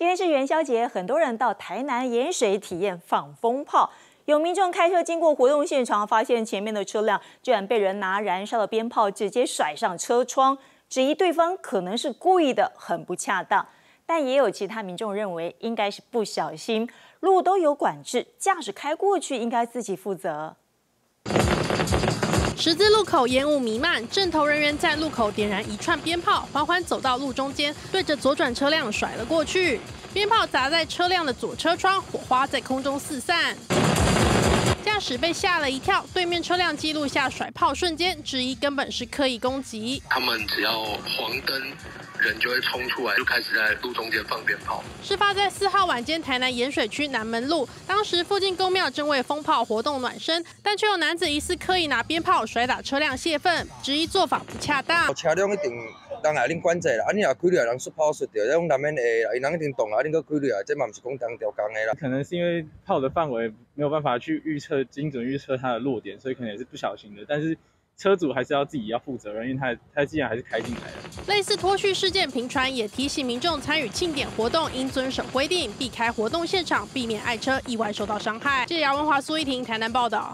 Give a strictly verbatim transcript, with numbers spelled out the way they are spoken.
今天是元宵节，很多人到台南盐水体验放风炮。有民众开车经过活动现场，发现前面的车辆居然被人拿燃烧的鞭炮直接甩上车窗，质疑对方可能是故意的，很不恰当。但也有其他民众认为，应该是不小心。路都有管制，驾驶开过去应该自己负责。 十字路口烟雾弥漫，阵头人员在路口点燃一串鞭炮，缓缓走到路中间，对着左转车辆甩了过去。鞭炮砸在车辆的左车窗，火花在空中四散。驾驶被吓了一跳，对面车辆记录下甩炮瞬间，质疑根本是刻意攻击。他们只要黄灯。 人就会冲出来，就开始在路中间放鞭炮。事发在四号晚间，台南盐水区南门路。当时附近公庙正为风炮活动暖身，但却有男子疑似刻意拿鞭炮甩打车辆泄愤，质疑做法不恰当。车辆一定人也恁管制啦，啊你若开落来人出炮出掉，这种难免会，伊人一定动啊，恁搁开落来，这嘛不是讲当调工的啦。可能是因为炮的范围没有办法去预测精准预测它的落点，所以可能也是不小心的，但是。 车主还是要自己要负责任，因为他他既然还是开进来了。类似脱序事件频传，也提醒民众参与庆典活动应遵守规定，避开活动现场，避免爱车意外受到伤害。记者姚文华、苏依婷，台南报道。